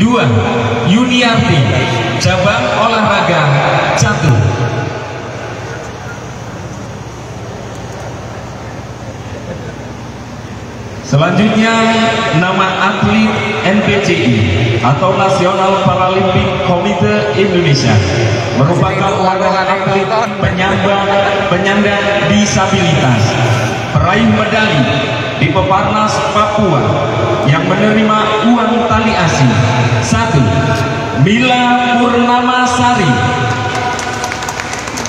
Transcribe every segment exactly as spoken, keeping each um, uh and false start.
dua. Yuniarti, cabang olahraga catur. Selanjutnya nama atlet N P C I atau Nasional Paralimpik Komite Indonesia merupakan larangan atlet penyandang penyandang disabilitas peraih medali di Peparnas Papua yang menerima uang tali asi. Satu, Mila Purnamasari,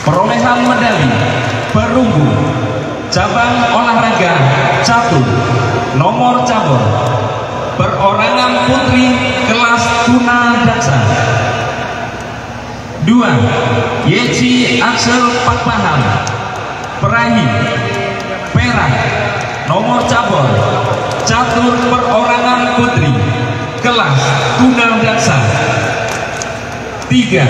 perolehan medali perunggu cabang olahraga catur nomor cabur perorangan putri kelas tunadaksa. Dua, Yesi Aksal Pakpahan, peraih perak nomor cabur catur perorangan putri kelas tunadaksa. Tiga,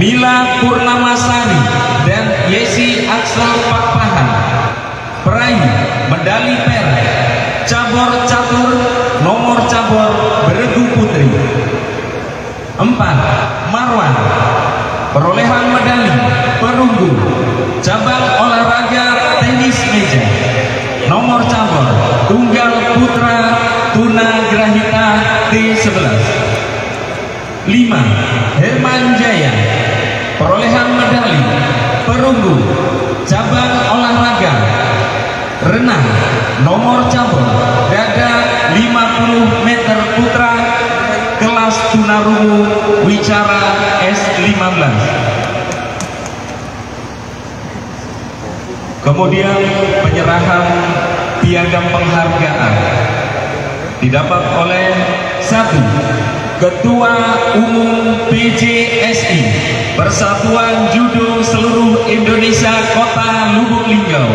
Mila Purnamasari dan Yesi Aksal Pakpahan, peraih medali perak cabur catur nomor cabur beregu putri. Empat, Marwan, perolehan medali perunggu cabang olahraga tenis meja nomor cabur tunggal putra tunagrahita T sebelas. Lima, Herman Jaya, perolehan medali perunggu cabang olahraga renang nomor cabur dada lima puluh meter putra kelas tunarungu wicara S lima belas. Kemudian penyerahan piagam penghargaan didapat oleh satu, Ketua Umum P J S I Persatuan Judo Seluruh Indonesia Kota Lubuklinggau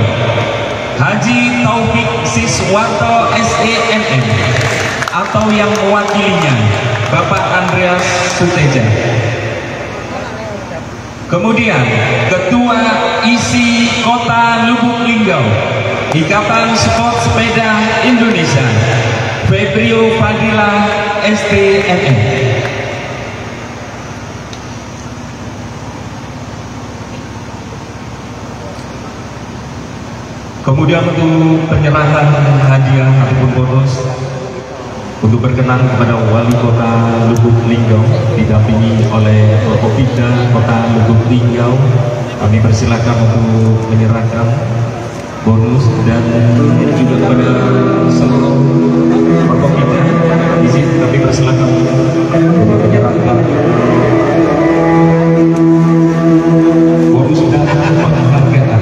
Haji Taufik Siswanto S T N M atau yang mewakilinya Bapak Andreas Suteja. Kemudian Ketua I S I Kota Lubuklinggau Ikatan Sport Sepeda Indonesia Brio Fadila S T N M. Kemudian untuk penyerahan hadiah ataupun bonus untuk berkenan kepada Wali Kota Lubuklinggau didampingi oleh Bupati Kota Lubuklinggau, kami persilakan untuk menyerahkan bonus dan juga kepada seluruh Bupati. Izin kami persilakan untuk menyerahkan bonus dan penghargaan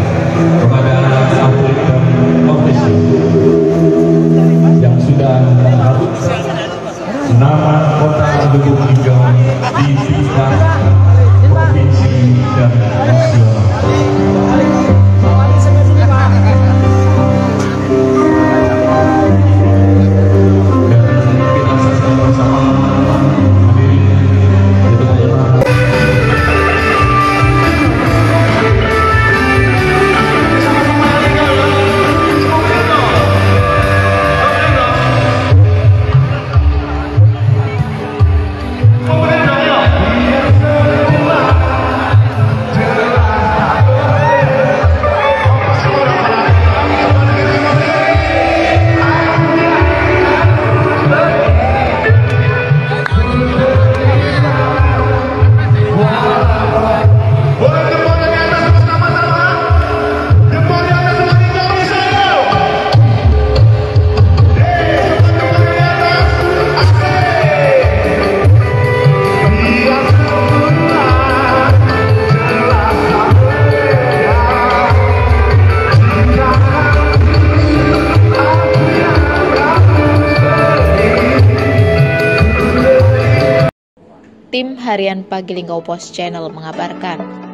kepada atlet dan official yang sudah menaruh nama Kota Lubuklinggau di tingkat provinsi dan nasional. Tim Harian Pagi Linggau Pos Channel mengabarkan.